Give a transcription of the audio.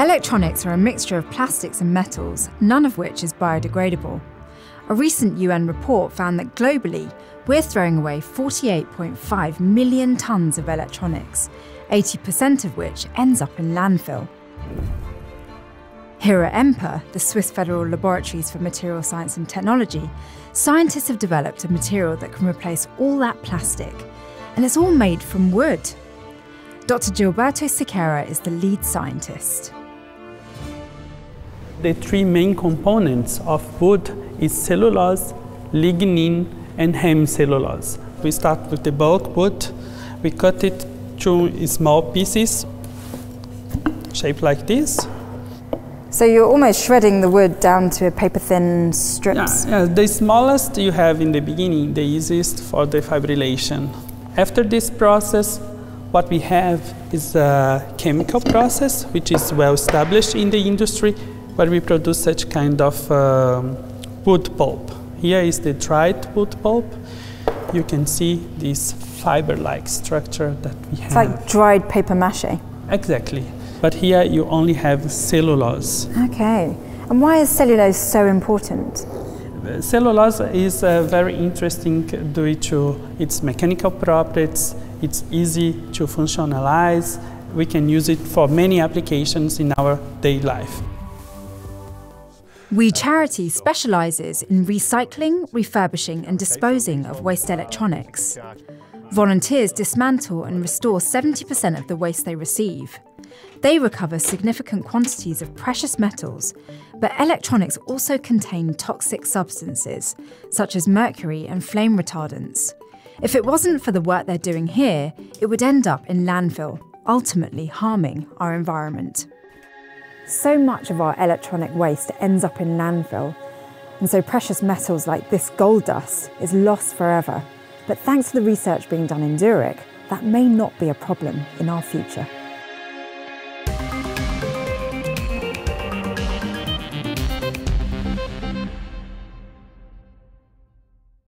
Electronics are a mixture of plastics and metals, none of which is biodegradable. A recent UN report found that globally, we're throwing away 48.5 million tonnes of electronics, 80% of which ends up in landfill. Here at EMPA, the Swiss Federal Laboratories for Material Science and Technology, scientists have developed a material that can replace all that plastic, and it's all made from wood. Dr. Gilberto Sequeira is the lead scientist. The three main components of wood is cellulose, lignin, and hemicellulose. We start with the bulk wood. We cut it to small pieces, shaped like this. So you're almost shredding the wood down to paper-thin strips? Yeah, the smallest you have in the beginning, the easiest for the fibrillation. After this process, what we have is a chemical process, which is well established in the industry, where we produce such kind of wood pulp. Here is the dried wood pulp. You can see this fiber-like structure that we have. It's like dried paper mache. Exactly. But here you only have cellulose. Okay. And why is cellulose so important? Cellulose is very interesting due to its mechanical properties. It's easy to functionalize. We can use it for many applications in our daily life. We Charity specialises in recycling, refurbishing and disposing of waste electronics. Volunteers dismantle and restore 70% of the waste they receive. They recover significant quantities of precious metals, but electronics also contain toxic substances, such as mercury and flame retardants. If it wasn't for the work they're doing here, it would end up in landfill, ultimately harming our environment. So much of our electronic waste ends up in landfill, and so precious metals like this gold dust is lost forever. But thanks to the research being done in Zurich, that may not be a problem in our future.